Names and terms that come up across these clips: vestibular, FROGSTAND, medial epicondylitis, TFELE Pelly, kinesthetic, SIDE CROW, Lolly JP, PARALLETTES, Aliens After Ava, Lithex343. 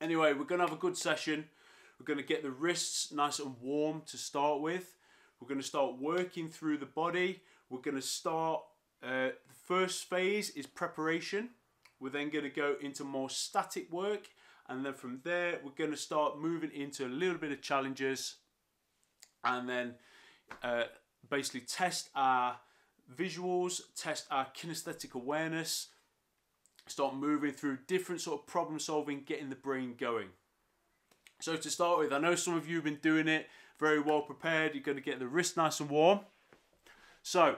Anyway, we're going to have a good session. We're going to get the wrists nice and warm to start with. We're going to start working through the body. We're going to start, the first phase is preparation. We're then going to go into more static work. And then from there, we're going to start moving into a little bit of challenges. And then basically test our visuals, test our kinesthetic awareness, start moving through different sort of problem solving, getting the brain going. So to start with, I know some of you have been doing it very well prepared. You're going to get the wrist nice and warm. So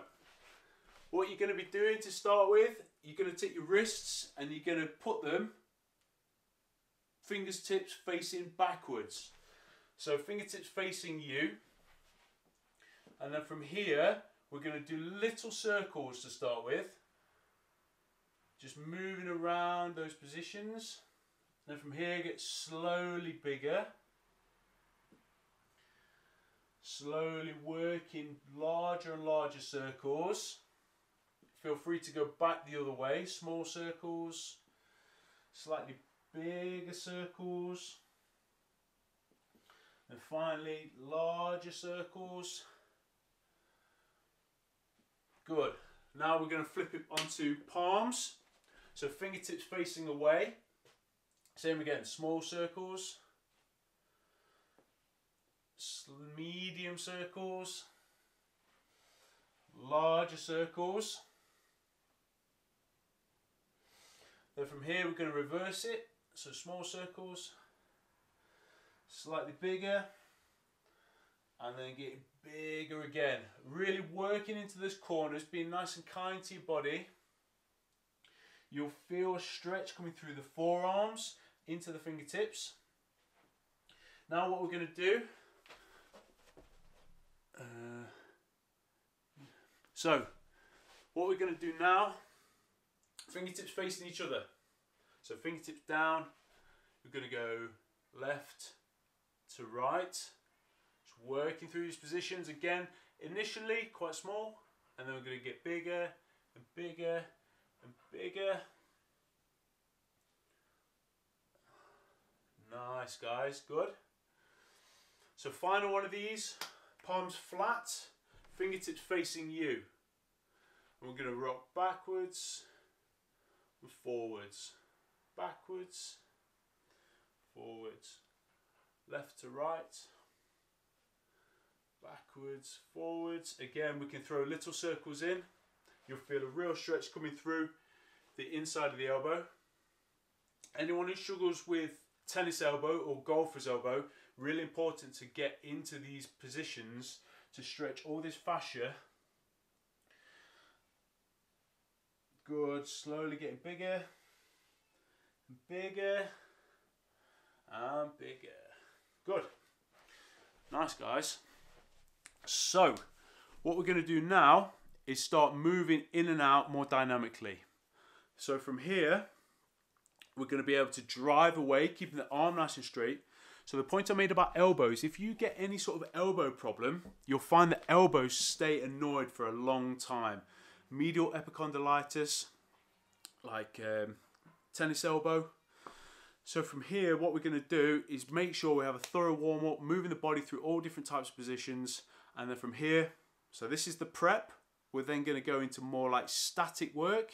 what you're going to be doing to start with, you're going to take your wrists and you're going to put them fingertips facing backwards. So fingertips facing you. And then from here, we're going to do little circles to start with. Just moving around those positions. Then from here, get slowly bigger. Slowly working larger and larger circles. Feel free to go back the other way. Small circles, slightly bigger circles. And finally, larger circles. Good. Now we're going to flip it onto palms. So fingertips facing away. Same again, small circles. Medium circles. Larger circles. Then from here we're going to reverse it, so small circles, slightly bigger, and then getting bigger again. Really working into those corners, being nice and kind to your body. You'll feel a stretch coming through the forearms into the fingertips. Now what we're going to do, now, fingertips facing each other. So fingertips down, we're going to go left to right. Just working through these positions again. Initially quite small, and then we're going to get bigger and bigger and bigger. Nice guys, good. So final one of these, palms flat, fingertips facing you. And we're going to rock backwards. Forwards, backwards, forwards, left to right, backwards, forwards. Again, we can throw little circles in. You'll feel a real stretch coming through the inside of the elbow. Anyone who struggles with tennis elbow or golfer's elbow, really important to get into these positions to stretch all this fascia. Good, slowly getting bigger, and bigger, and bigger. Good. Nice, guys. So, what we're going to do now is start moving in and out more dynamically. So from here, we're going to be able to drive away, keeping the arm nice and straight. So the point I made about elbows, if you get any sort of elbow problem, you'll find that elbows stay annoyed for a long time. Medial epicondylitis, like tennis elbow. So from here, what we're going to do is make sure we have a thorough warm-up, moving the body through all different types of positions. And then from here, so this is the prep. We're then going to go into more like static work.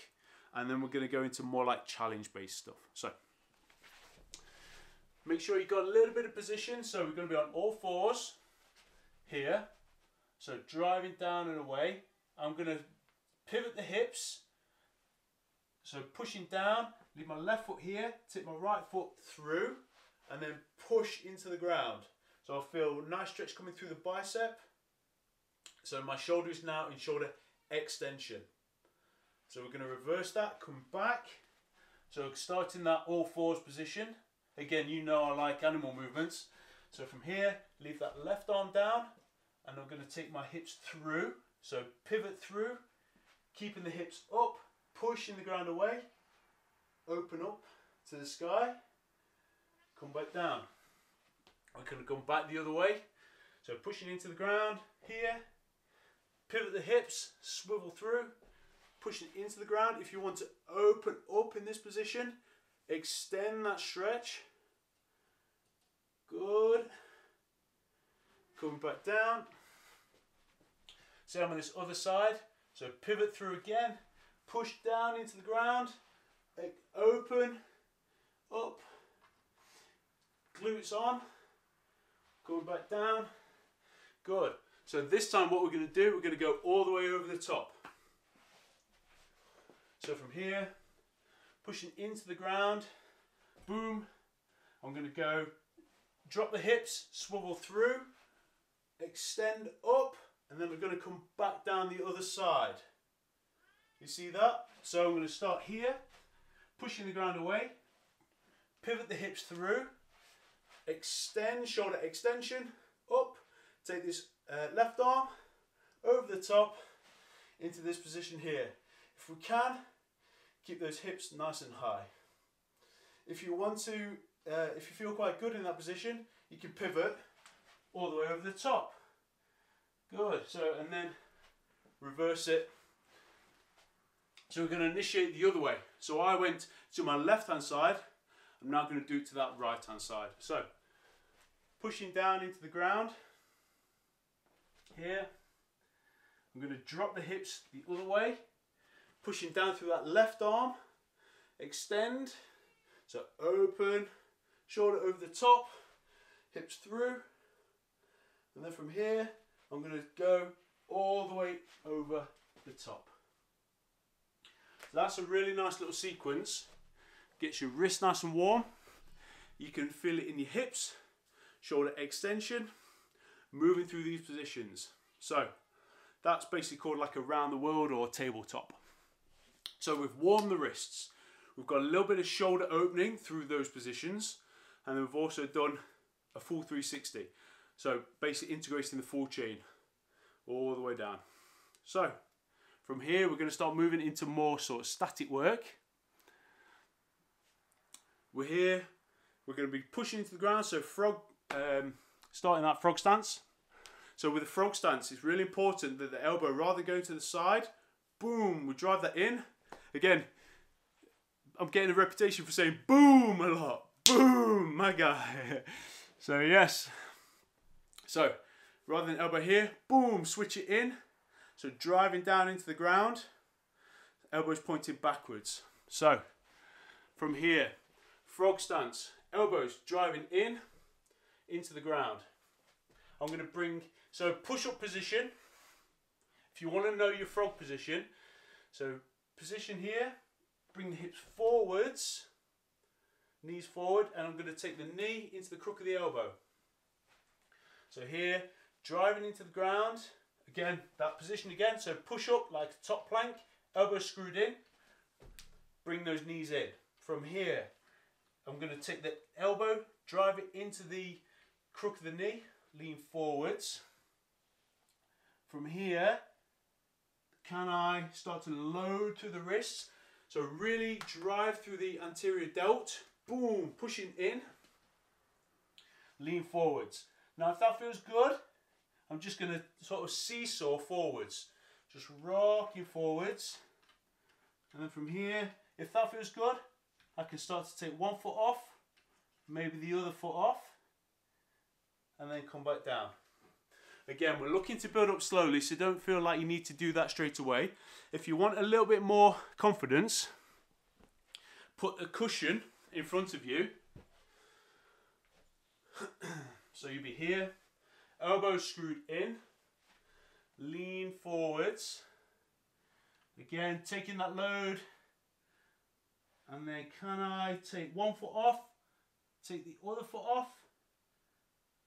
And then we're going to go into more like challenge-based stuff. So make sure you've got a little bit of position. So we're going to be on all fours here. So driving down and away. I'm going to pivot the hips, so pushing down, leave my left foot here, tip my right foot through, and then push into the ground. So I feel a nice stretch coming through the bicep. So my shoulder is now in shoulder extension. So we're going to reverse that, come back. So starting that all fours position. Again, you know I like animal movements. So from here, leave that left arm down, and I'm going to take my hips through. So pivot through. Keeping the hips up, pushing the ground away, open up to the sky, come back down. We're going to come back the other way. So pushing into the ground here, pivot the hips, swivel through, pushing into the ground. If you want to open up in this position, extend that stretch, Good. Coming back down. Same on this other side. So pivot through again, push down into the ground, open, up, glutes on, going back down. Good. So this time what we're going to do, we're going to go all the way over the top. So from here, pushing into the ground, boom, I'm going to go drop the hips, swivel through, extend up, and then we're going to come back down the other side. You see that? So I'm going to start here, pushing the ground away, pivot the hips through, extend, shoulder extension, up, take this left arm over the top into this position here. If we can, keep those hips nice and high. If you want to, if you feel quite good in that position, you can pivot all the way over the top. Good, so, and then reverse it. So we're going to initiate the other way. So I went to my left-hand side. I'm now going to do it to that right-hand side. So, pushing down into the ground. Here. I'm going to drop the hips the other way. Pushing down through that left arm. Extend. So open. Shoulder over the top. Hips through. And then from here, I'm going to go all the way over the top. That's a really nice little sequence. Gets your wrist nice and warm. You can feel it in your hips, shoulder extension, moving through these positions. So that's basically called like a round the world or tabletop. So we've warmed the wrists. We've got a little bit of shoulder opening through those positions. And then we've also done a full 360. So basically integrating the full chain all the way down. So from here, we're going to start moving into more sort of static work. We're here, we're going to be pushing into the ground, so frog, starting that frog stance. So with the frog stance, it's really important that the elbow, rather go to the side, boom, we drive that in. Again, I'm getting a reputation for saying boom a lot. Boom, my guy. So yes. So, rather than elbow here, boom, switch it in. So driving down into the ground, elbows pointed backwards. So from here, frog stance, elbows driving in, into the ground. I'm going to bring, so push up position, if you want to know your frog position, so position here, bring the hips forwards, knees forward, and I'm going to take the knee into the crook of the elbow. So here, driving into the ground. Again, that position again, so push up like a top plank, elbow screwed in, bring those knees in. From here, I'm going to take the elbow, drive it into the crook of the knee, lean forwards. From here, can I start to load through the wrists? So really drive through the anterior delt, boom, pushing in, lean forwards. Now if that feels good, I'm just going to sort of seesaw forwards, just rocking forwards, and then from here, if that feels good, I can start to take one foot off, maybe the other foot off, and then come back down. Again, we're looking to build up slowly, so don't feel like you need to do that straight away. If you want a little bit more confidence, put a cushion in front of you, so you'll be here. Elbows screwed in, lean forwards, again taking that load, and then can I take one foot off, take the other foot off,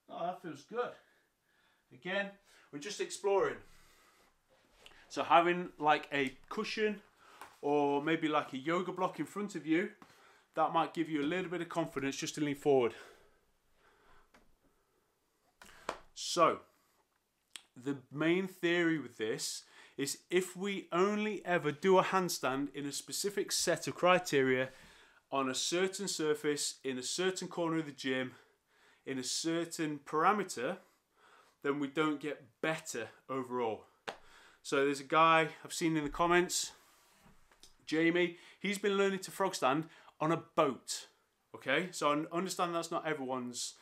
oh that feels good. Again, we're just exploring. So having like a cushion or maybe like a yoga block in front of you, that might give you a little bit of confidence just to lean forward. So, the main theory with this is if we only ever do a handstand in a specific set of criteria on a certain surface, in a certain corner of the gym, in a certain parameter, then we don't get better overall. So there's a guy I've seen in the comments, Jamie, he's been learning to frog stand on a boat. Okay, so I understand that's not everyone's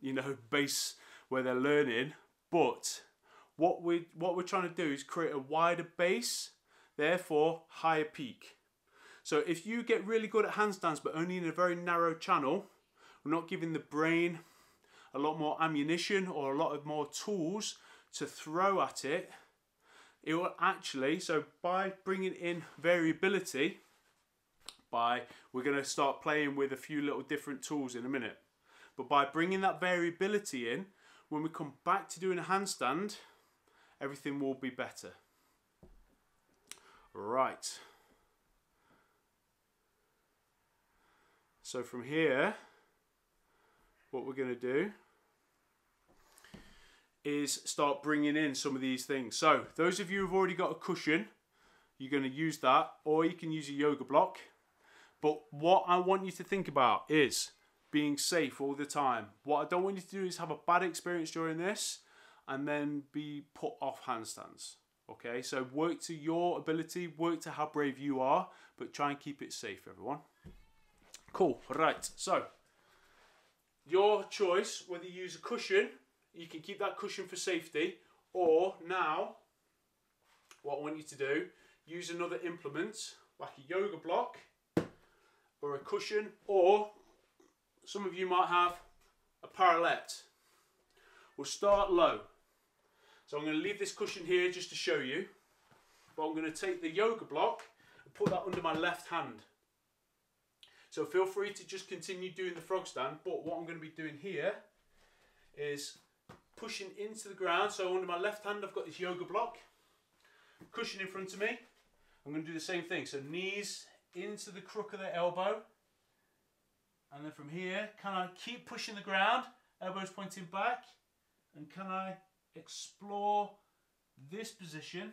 you know, base where they're learning. But what we're trying to do is create a wider base, therefore higher peak. So if you get really good at handstands but only in a very narrow channel, we're not giving the brain a lot more ammunition or a lot of more tools to throw at it. It will actually, so by bringing in variability, we're going to start playing with a few little different tools in a minute. But by bringing that variability in, when we come back to doing a handstand, everything will be better. Right. So from here, what we're going to do is start bringing in some of these things. So those of you who've already got a cushion, you're going to use that, or you can use a yoga block. But what I want you to think about is being safe all the time. What I don't want you to do is have a bad experience during this and then be put off handstands. Okay, so work to your ability, work to how brave you are, but try and keep it safe, everyone. Cool, right, so your choice, whether you use a cushion, you can keep that cushion for safety, or now, what I want you to do, use another implement, like a yoga block, or a cushion, or some of you might have a parallette. We'll start low. So I'm going to leave this cushion here just to show you, but I'm going to take the yoga block and put that under my left hand. So feel free to just continue doing the frog stand, but what I'm going to be doing here is pushing into the ground. So under my left hand I've got this yoga block, cushion in front of me. I'm going to do the same thing, so knees into the crook of the elbow, and then from here, can I keep pushing the ground, elbows pointing back, and can I explore this position?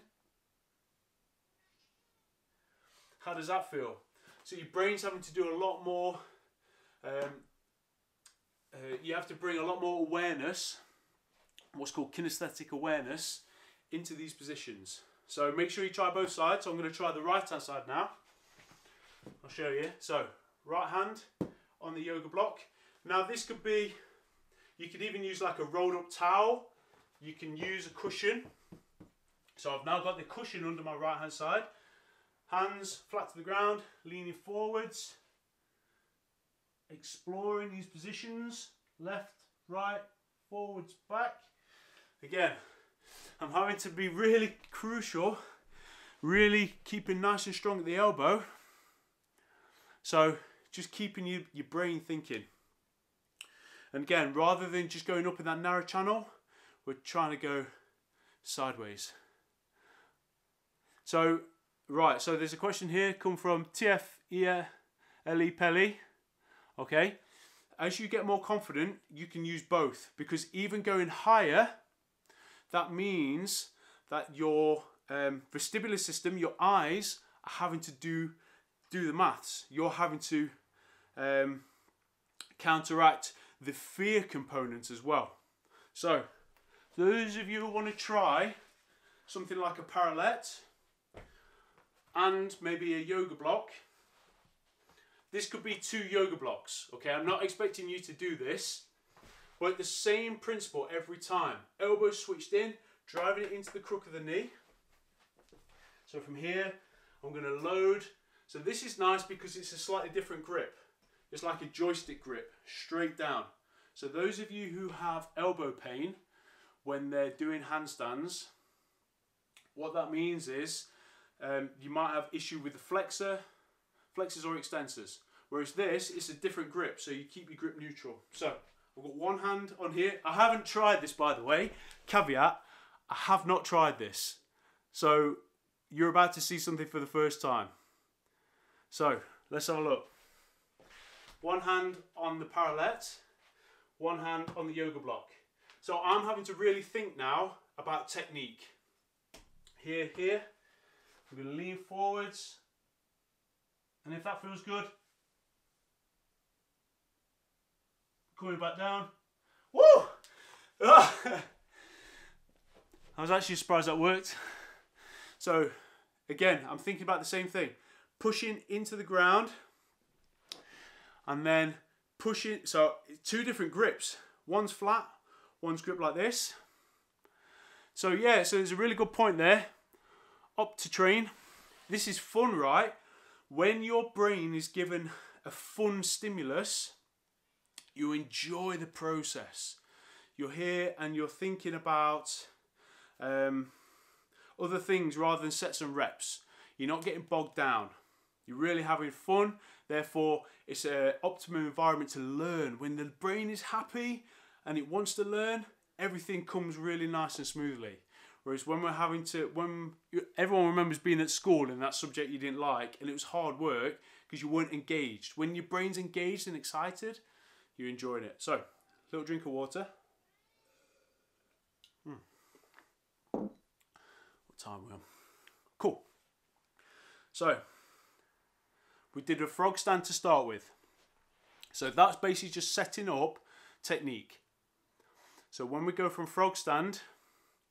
How does that feel? So your brain's having to do a lot more, you have to bring a lot more awareness, what's called kinesthetic awareness, into these positions. So make sure you try both sides. So I'm going to try the right hand side now. I'll show you. So right hand on the yoga block. Now this could be, you could even use like a rolled up towel. You can use a cushion. So I've now got the cushion under my right hand side. Hands flat to the ground, leaning forwards, exploring these positions, left, right, forwards, back. Again, I'm having to be really crucial, really keeping nice and strong at the elbow. So just keeping your brain thinking. And again, rather than just going up in that narrow channel, we're trying to go sideways. So, right, so there's a question here, come from TFELE Pelly. Okay, as you get more confident, you can use both, because even going higher, that means that your vestibular system, your eyes, are having to do the maths. You're having to counteract the fear component as well. So, those of you who want to try something like a parallette and maybe a yoga block, this could be two yoga blocks, okay? I'm not expecting you to do this, but the same principle every time. Elbows switched in, driving it into the crook of the knee. So from here, I'm gonna load. So this is nice because it's a slightly different grip. It's like a joystick grip, straight down. So those of you who have elbow pain when they're doing handstands, what that means is you might have issue with the flexors or extensors, whereas this is a different grip, so you keep your grip neutral. So I've got one hand on here. I haven't tried this, by the way, caveat, I have not tried this, so you're about to see something for the first time. So let's have a look. One hand on the parallette, one hand on the yoga block. So I'm having to really think now about technique. Here, I'm going to lean forwards. And if that feels good, coming back down. Woo! I was actually surprised that worked. So again, I'm thinking about the same thing. Pushing into the ground and then pushing, so two different grips. One's flat, one's grip like this. So yeah, so there's a really good point there. Optotrine. This is fun, right? When your brain is given a fun stimulus, you enjoy the process. You're here and you're thinking about other things rather than sets and reps. You're not getting bogged down. You're really having fun. Therefore, it's an optimum environment to learn. When the brain is happy and it wants to learn, everything comes really nice and smoothly. Whereas when we're having to, everyone remembers being at school and that subject you didn't like and it was hard work because you weren't engaged. When your brain's engaged and excited, you're enjoying it. So, little drink of water. What time are we on? Cool. So, we did a frog stand to start with. So that's basically just setting up technique. So when we go from frog stand,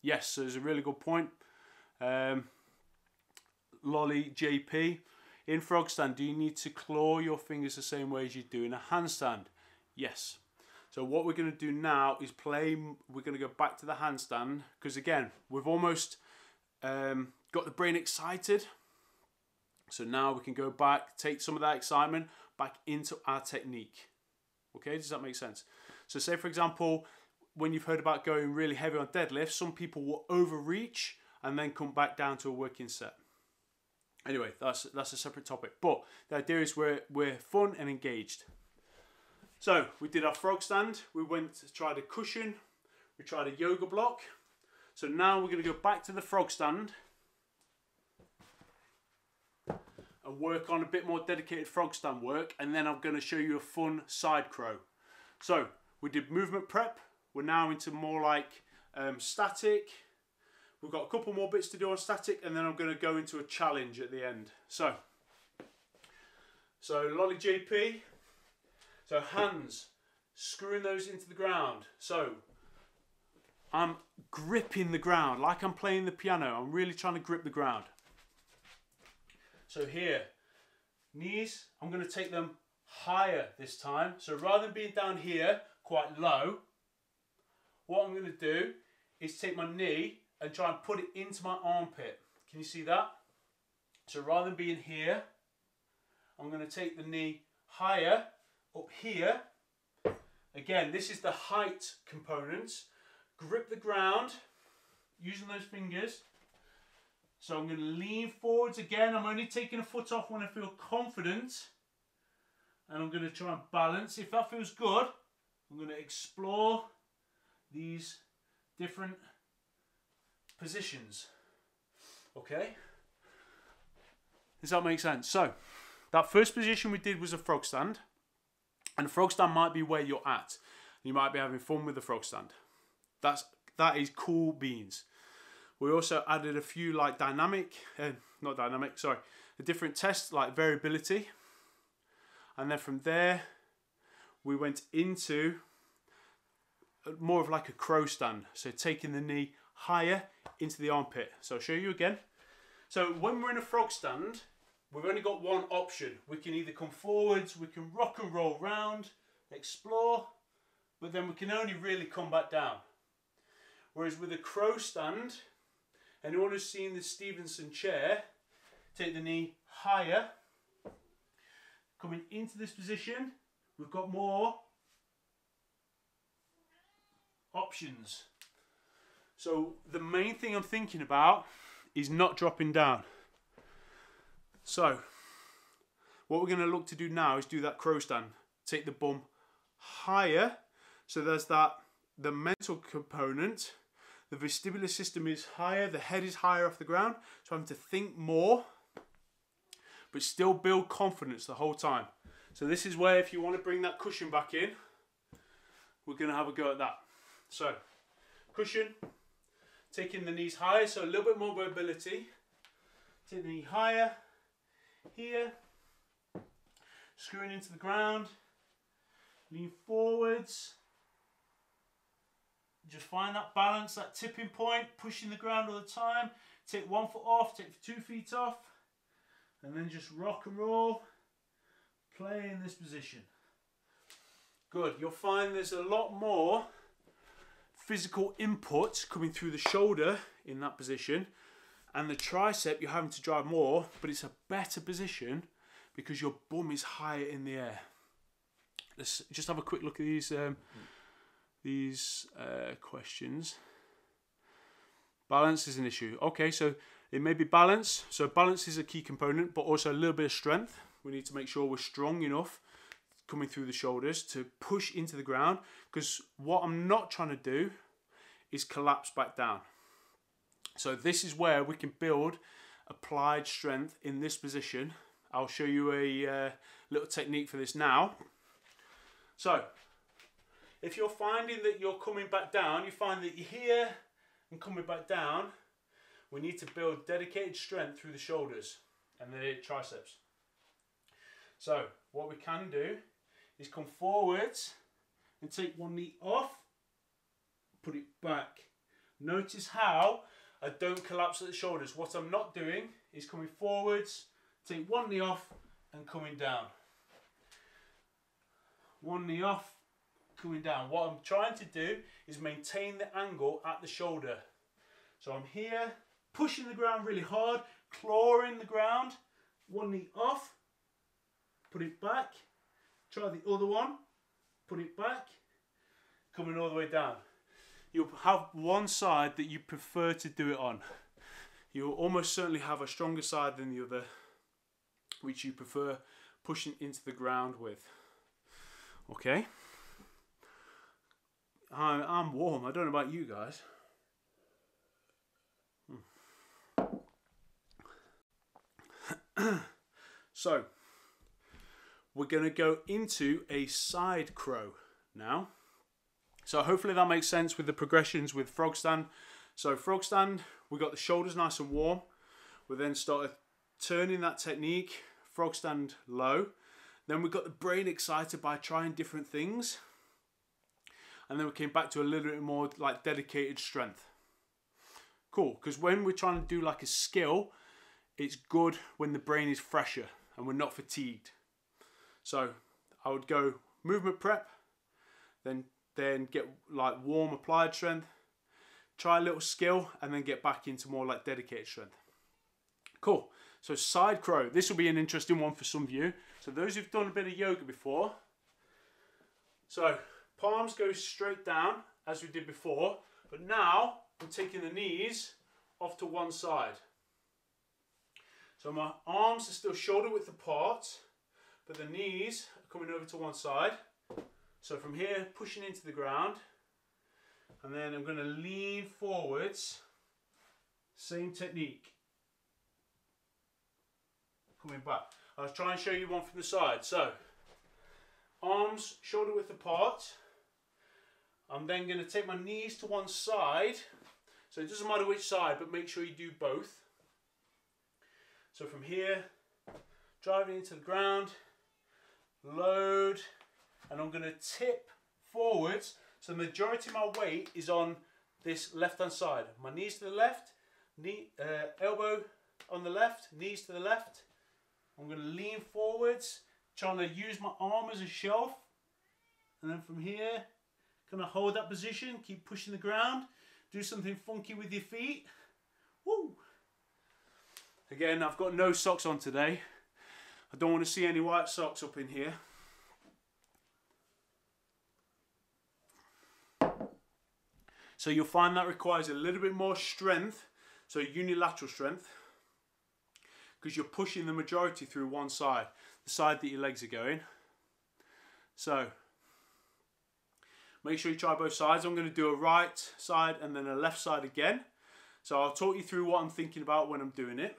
yes, so there's a really good point. Lolly JP, in frog stand, do you need to claw your fingers the same way as you do in a handstand? Yes. So what we're going to do now is play, we're going to go back to the handstand, because again, we've almost got the brain excited. So now we can go back, take some of that excitement back into our technique. Okay, does that make sense? So say for example, when you've heard about going really heavy on deadlifts, some people will overreach and then come back down to a working set. Anyway, that's a separate topic. But the idea is we're fun and engaged. So we did our frog stand. We went to try the cushion. We tried a yoga block. So now we're going to go back to the frog stand and work on a bit more dedicated frog stand work. And then I'm going to show you a fun side crow. So we did movement prep. We're now into more like static. We've got a couple more bits to do on static, and then I'm going to go into a challenge at the end. So Lolly JP. So hands, screwing those into the ground. So I'm gripping the ground like I'm playing the piano. I'm really trying to grip the ground. So here, knees, I'm going to take them higher this time. So rather than being down here quite low, what I'm going to do is take my knee and try and put it into my armpit. Can you see that? So rather than being here, I'm going to take the knee higher up here. Again, this is the height component. Grip the ground using those fingers. So I'm going to lean forwards again. I'm only taking a foot off when I feel confident. And I'm going to try and balance. If that feels good, I'm going to explore these different positions. Okay? Does that make sense? So, that first position we did was a frog stand. And a frog stand might be where you're at. You might be having fun with the frog stand. That is cool beans. We also added a few like a different test like variability. And then from there, we went into more of like a crow stand. So taking the knee higher into the armpit. So I'll show you again. So when we're in a frog stand, we've only got one option. We can either come forwards, we can rock and roll round, explore, but then we can only really come back down. Whereas with a crow stand, anyone who's seen the Stevenson chair, take the knee higher, coming into this position, we've got more options. So the main thing I'm thinking about is not dropping down. So what we're going to look to do now is do that crow stand. Take the bum higher. So there's that, the mental component. The vestibular system is higher. The head is higher off the ground. So I'm having to think more, but still build confidence the whole time. So this is where if you want to bring that cushion back in, we're going to have a go at that. So cushion, taking the knees higher. So a little bit more mobility. Take the knee higher. Here, screwing into the ground, lean forwards, just find that balance, that tipping point, pushing the ground all the time, take one foot off, take 2 feet off, and then just rock and roll, play in this position. Good. You'll find there's a lot more physical input coming through the shoulder in that position, and the tricep you're having to drive more, but it's a better position because your bum is higher in the air. Let's just have a quick look at these questions. Balance is an issue. Okay, so it may be balance. So balance is a key component, but also a little bit of strength. We need to make sure we're strong enough coming through the shoulders to push into the ground, because what I'm not trying to do is collapse back down. So this is where we can build applied strength in this position. I'll show you a little technique for this now. So if you're finding that you're coming back down, you find that you're here and coming back down, we need to build dedicated strength through the shoulders and the triceps. So what we can do is come forwards and take one knee off, put it back. Notice how I don't collapse at the shoulders. What I'm not doing is coming forwards, take one knee off and coming down. One knee off, coming down. What I'm trying to do is maintain the angle at the shoulder. So I'm here, pushing the ground really hard, clawing the ground, one knee off, put it back, try the other one, put it back, coming all the way down. You'll have one side that you prefer to do it on. You'll almost certainly have a stronger side than the other, which you prefer pushing into the ground with. Okay. I'm warm. I don't know about you guys. So, we're going to go into a side crow now. So hopefully that makes sense with the progressions with frog stand. So frog stand, we got the shoulders nice and warm. We then started turning that technique, frog stand low. Then we got the brain excited by trying different things. And then we came back to a little bit more like dedicated strength. Cool, because when we're trying to do like a skill, it's good when the brain is fresher and we're not fatigued. So I would go movement prep, then get like warm applied strength, try a little skill, and then get back into more like dedicated strength. Cool. So side crow, this will be an interesting one for some of you. So those who've done a bit of yoga before. So palms go straight down as we did before, but now I'm taking the knees off to one side. So my arms are still shoulder width apart, but the knees are coming over to one side. So from here, pushing into the ground, and then I'm going to lean forwards, same technique, coming back. I'll try and show you one from the side. So, arms shoulder width apart, I'm then going to take my knees to one side, so it doesn't matter which side, but make sure you do both. So from here, driving into the ground, load, and I'm going to tip forwards, so the majority of my weight is on this left hand side. My knees to the left, elbow on the left, knees to the left. I'm going to lean forwards, trying to use my arm as a shelf, and then from here, going to hold that position, keep pushing the ground, do something funky with your feet. Woo! Again, I've got no socks on today. I don't want to see any white socks up in here. So you'll find that requires a little bit more strength, so unilateral strength, because you're pushing the majority through one side, the side that your legs are going. So make sure you try both sides. I'm going to do a right side and then a left side again. So I'll talk you through what I'm thinking about when I'm doing it.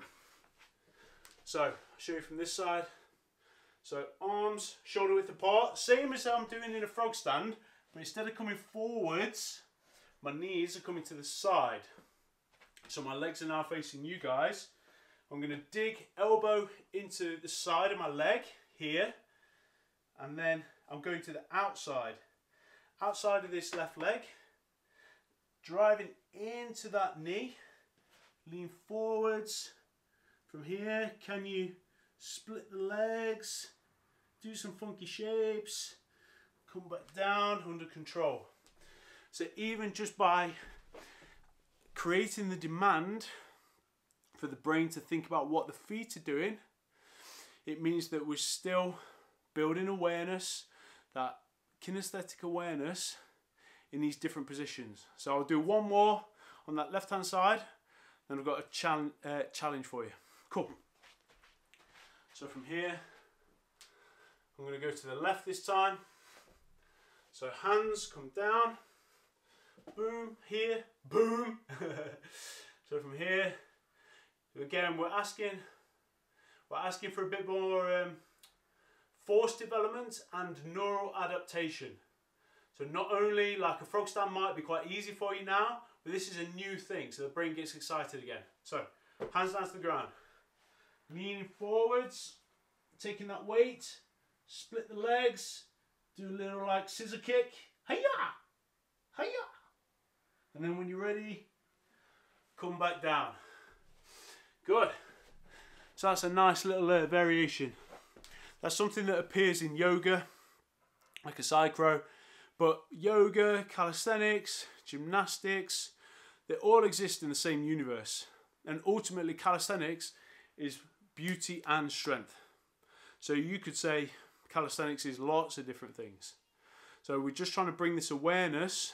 So I'll show you from this side. So arms shoulder width apart, same as I'm doing in a frog stand, but instead of coming forwards, my knees are coming to the side. So my legs are now facing you guys. I'm going to dig elbow into the side of my leg here. And then I'm going to the outside. Outside of this left leg. Driving into that knee. Lean forwards. From here, can you split the legs? Do some funky shapes. come back down under control. So even just by creating the demand for the brain to think about what the feet are doing, it means that we're still building awareness, that kinesthetic awareness in these different positions. So I'll do one more on that left hand side, then I've got a challenge for you. Cool. So from here, I'm going to go to the left this time. So hands come down, boom, here, boom. So from here, again, we're asking for a bit more force development and neural adaptation. So not only like a frog stand might be quite easy for you now, but this is a new thing, so the brain gets excited again. So hands down to the ground, leaning forwards, taking that weight, split the legs, do a little like scissor kick, hiya, hiya, and then when you're ready, come back down. Good. So that's a nice little variation. That's something that appears in yoga, like a side crow, but yoga, calisthenics, gymnastics, they all exist in the same universe. And ultimately calisthenics is beauty and strength. So you could say calisthenics is lots of different things. So we're just trying to bring this awareness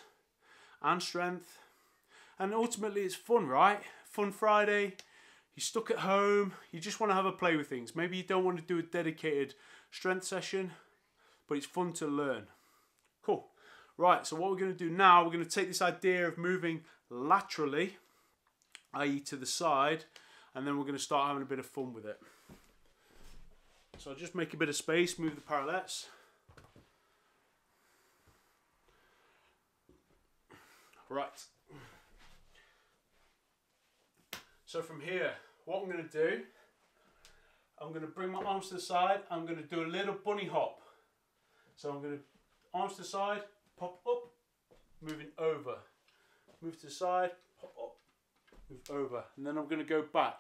and strength. And ultimately it's fun, right? Fun Friday. You're stuck at home, you just want to have a play with things. Maybe you don't want to do a dedicated strength session, but it's fun to learn. Cool. Right, so what we're going to do now, we're going to take this idea of moving laterally, i.e. to the side, and then we're going to start having a bit of fun with it. So I'll just make a bit of space, move the parallettes. Right. So from here, what I'm going to do, I'm going to bring my arms to the side, I'm going to do a little bunny hop. So I'm going to, arms to the side, pop up, moving over. Move to the side, pop up, move over. And then I'm going to go back.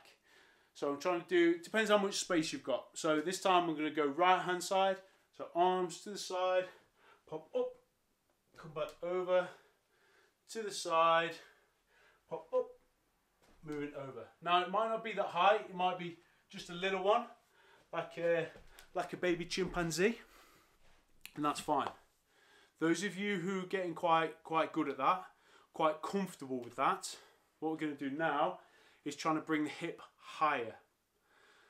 So I'm trying to do, depends how much space you've got. So this time I'm going to go right hand side. So arms to the side, pop up, come back over, to the side, pop up, moving over. Now it might not be that high, it might be just a little one, like a baby chimpanzee, and that's fine. Those of you who are getting quite good at that, quite comfortable with that, what we're going to do now is trying to bring the hip higher.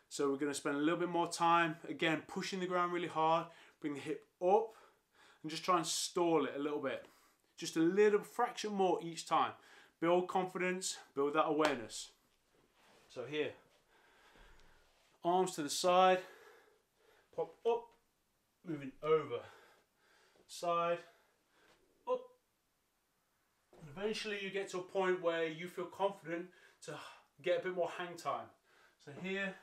So we're going to spend a little bit more time, again, pushing the ground really hard, bring the hip up, and just try and stall it a little bit. Just a little fraction more each time. Build confidence, build that awareness. So here, arms to the side, pop up, moving over, side, up. And eventually you get to a point where you feel confident to get a bit more hang time. So here,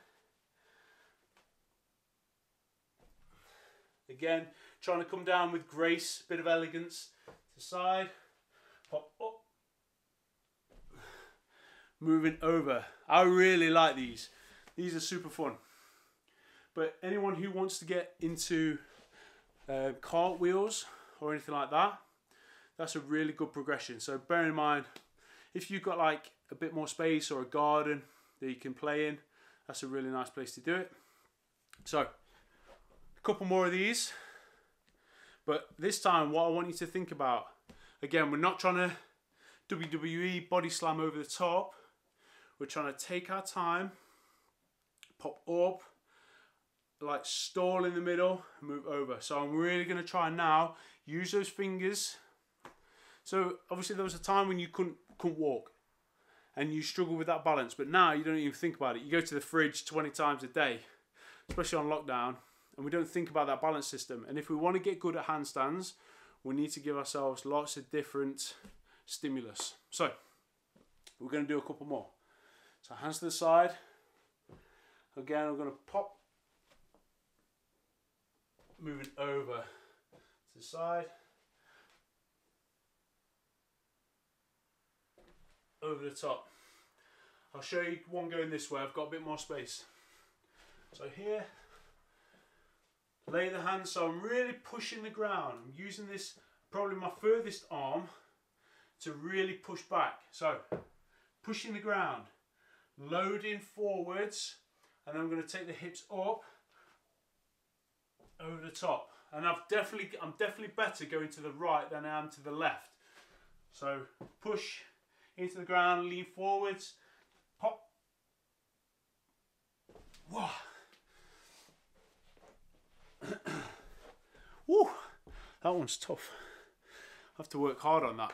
again, trying to come down with grace, bit of elegance, to side, pop up, moving over. I really like these. These are super fun. But anyone who wants to get into cartwheels or anything like that, that's a really good progression. So bear in mind, if you've got like a bit more space or a garden that you can play in, that's a really nice place to do it. So a couple more of these. But this time what I want you to think about, again, we're not trying to WWE body slam over the top. We're trying to take our time, pop up, like stall in the middle, and move over. So I'm really going to try now, use those fingers. So obviously there was a time when you couldn't walk and you struggled with that balance, but now you don't even think about it. You go to the fridge 20 times a day, especially on lockdown, and we don't think about that balance system. And if we want to get good at handstands, we need to give ourselves lots of different stimulus. So we're going to do a couple more. So hands to the side. Again, I'm going to pop, moving over to the side, over the top. I'll show you one going this way. I've got a bit more space. So here, Lay the hand, so I'm really pushing the ground. I'm using this, probably my furthest arm, to really push back. So, pushing the ground, loading forwards, and then I'm going to take the hips up, over the top. And I'm definitely better going to the right than I am to the left. So, push into the ground, lean forwards, pop. Whoa. Woo, that one's tough. I have to work hard on that.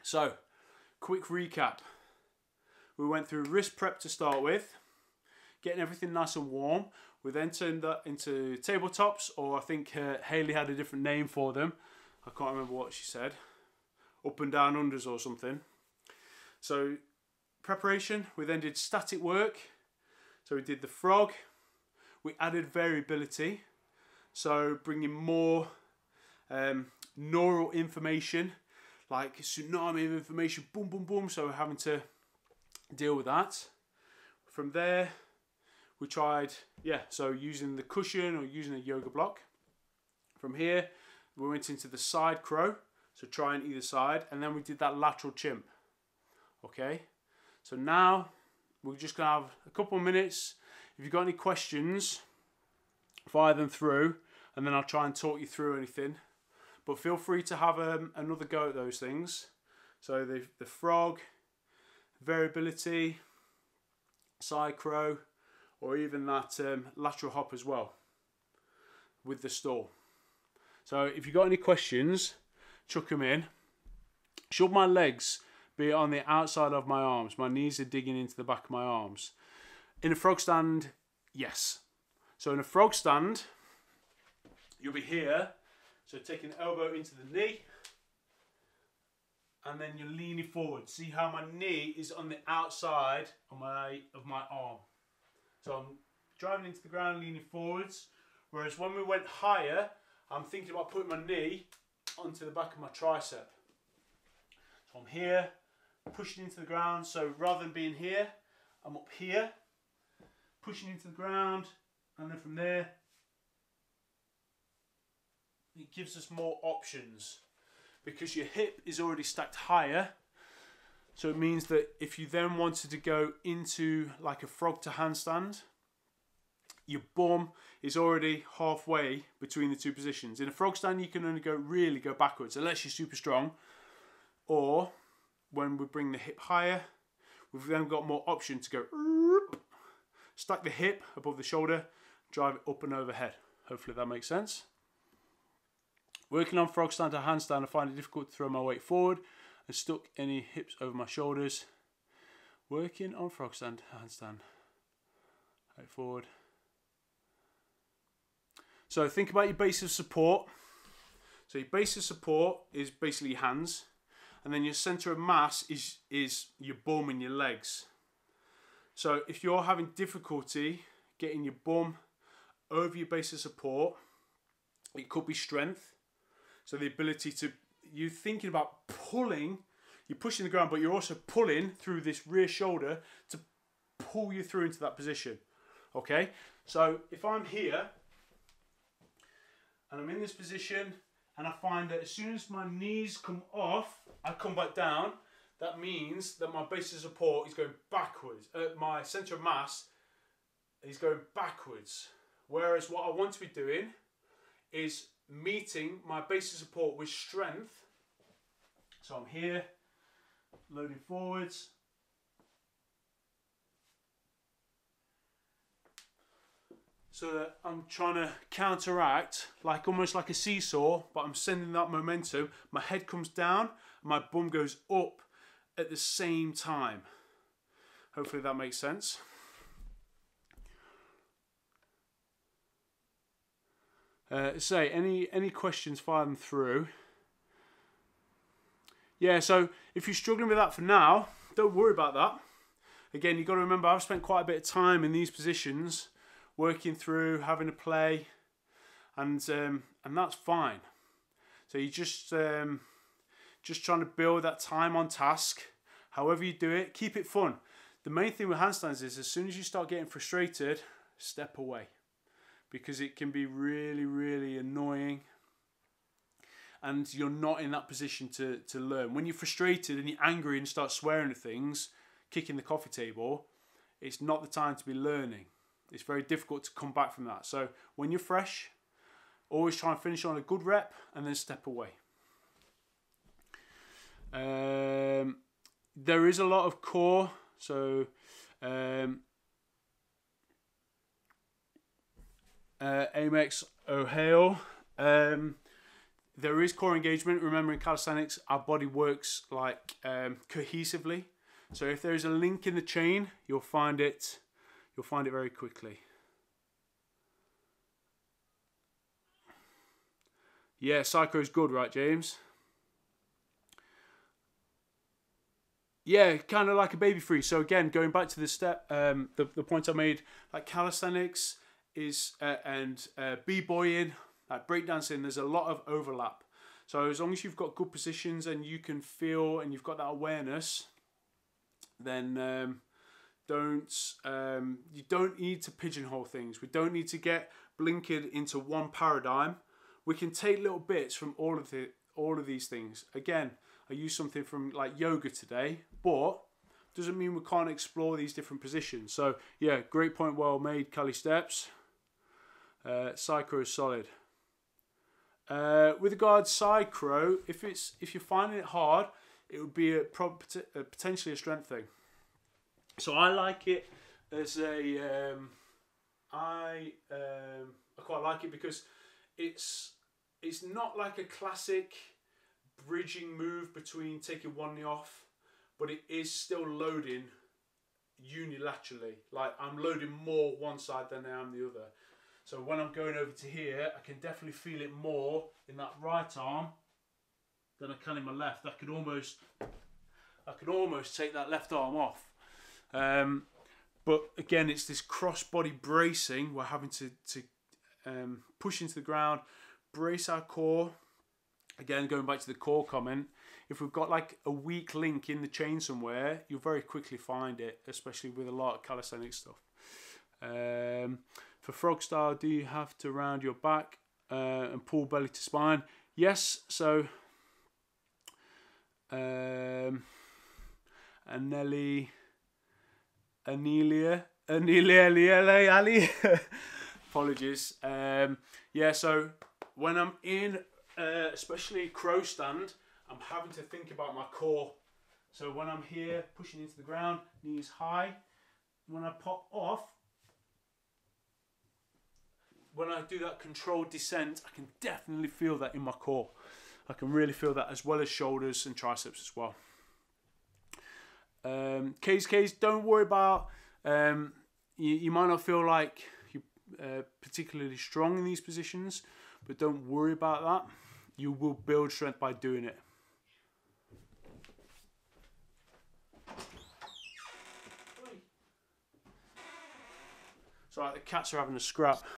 So, quick recap. We went through wrist prep to start with, getting everything nice and warm. We then turned that into tabletops, or I think Hayley had a different name for them. I can't remember what she said. Up and down unders or something. So, preparation. We then did static work. So we did the frog. We added variability, so bringing more neural information, like a tsunami of information, boom, boom, boom, so we're having to deal with that. From there, we tried, so using the cushion or using a yoga block. From here, we went into the side crow, so trying either side, and then we did that lateral chimp, okay? So now, we're just gonna have a couple of minutes. If you've got any questions, fire them through, and then I'll try and talk you through anything. But feel free to have another go at those things. So the frog, variability, side crow, or even that lateral hop as well with the stall. So if you've got any questions, chuck them in. Should my legs be on the outside of my arms? My knees are digging into the back of my arms. In a frog stand, yes. So in a frog stand, you'll be here. So taking the elbow into the knee, and then you're leaning forward. See how my knee is on the outside of my arm. So I'm driving into the ground, leaning forwards. Whereas when we went higher, I'm thinking about putting my knee onto the back of my tricep. So I'm here, pushing into the ground. So rather than being here, I'm up here, pushing into the ground, and then from there, it gives us more options because your hip is already stacked higher. So it means that if you then wanted to go into like a frog to handstand, your bum is already halfway between the two positions. In a frog stand, you can only really go backwards unless you're super strong. Or when we bring the hip higher, we've then got more option to go. Stack the hip above the shoulder, drive it up and overhead. Hopefully that makes sense. Working on frog stand to handstand, I find it difficult to throw my weight forward and stuck any hips over my shoulders. Working on frog stand to handstand, weight forward. So think about your base of support. So your base of support is basically your hands, and then your center of mass is your bum and your legs. So if you're having difficulty getting your bum over your base of support, it could be strength. So the ability to, you're thinking about pulling, you're pushing the ground, but you're also pulling through this rear shoulder to pull you through into that position. Okay, so if I'm here and I'm in this position and I find that as soon as my knees come off, I come back down, that means that my base of support is going backwards. My center of mass is going backwards. Whereas what I want to be doing is meeting my base of support with strength. So I'm here, loading forwards. So that I'm trying to counteract, like almost like a seesaw, but I'm sending that momentum. My head comes down, my bum goes up at the same time. Hopefully that makes sense. Any questions, fire them through. Yeah, so if you're struggling with that for now, don't worry about that. Again, you've got to remember, I've spent quite a bit of time in these positions, working through, having a play, and that's fine. So you just trying to build that time on task. However you do it, keep it fun. The main thing with handstands is as soon as you start getting frustrated, step away. because it can be really, really annoying. And you're not in that position to learn. When you're frustrated and you're angry and start swearing at things, kicking the coffee table, it's not the time to be learning. It's very difficult to come back from that. So when you're fresh, always try and finish on a good rep and then step away. There is a lot of core. So Amex O'Hale. There is core engagement. Remember, in calisthenics, our body works like cohesively. So if there is a link in the chain, you'll find it. You'll find it very quickly. Yeah, Psycho is good, right, James? Yeah, kind of like a baby free. So again, going back to this step, the point I made, like calisthenics is and b-boying, like breakdancing, there's a lot of overlap. So as long as you've got good positions and you can feel and you've got that awareness, then you don't need to pigeonhole things. We don't need to get blinkered into one paradigm. We can take little bits from all of these things. Again, I used something from like yoga today, but doesn't mean we can't explore these different positions. So yeah, great point, well made, Cali Steps. Side Crow is solid. With regards side crow, if you're finding it hard, it would be potentially a strength thing. So I like it as a I quite like it because it's not like a classic bridging move between taking one knee off, but it is still loading unilaterally. Like I'm loading more one side than I am the other. So when I'm going over to here, I can definitely feel it more in that right arm than I can in my left. I could almost take that left arm off. But again, it's this cross-body bracing. We're having to push into the ground, brace our core. Again, going back to the core comment, if we've got like a weak link in the chain somewhere, you'll very quickly find it, especially with a lot of calisthenics stuff. For frog style, do you have to round your back and pull belly to spine? Yes, so... Anelia, apologies. Yeah, so when I'm in, especially crow stand, I'm having to think about my core. So when I'm here, pushing into the ground, knees high, when I pop off, when I do that controlled descent, I can definitely feel that in my core. I can really feel that, as well as shoulders and triceps as well. Case, don't worry about, you might not feel like you're particularly strong in these positions, but don't worry about that. You will build strength by doing it. So the cats are having a scrap.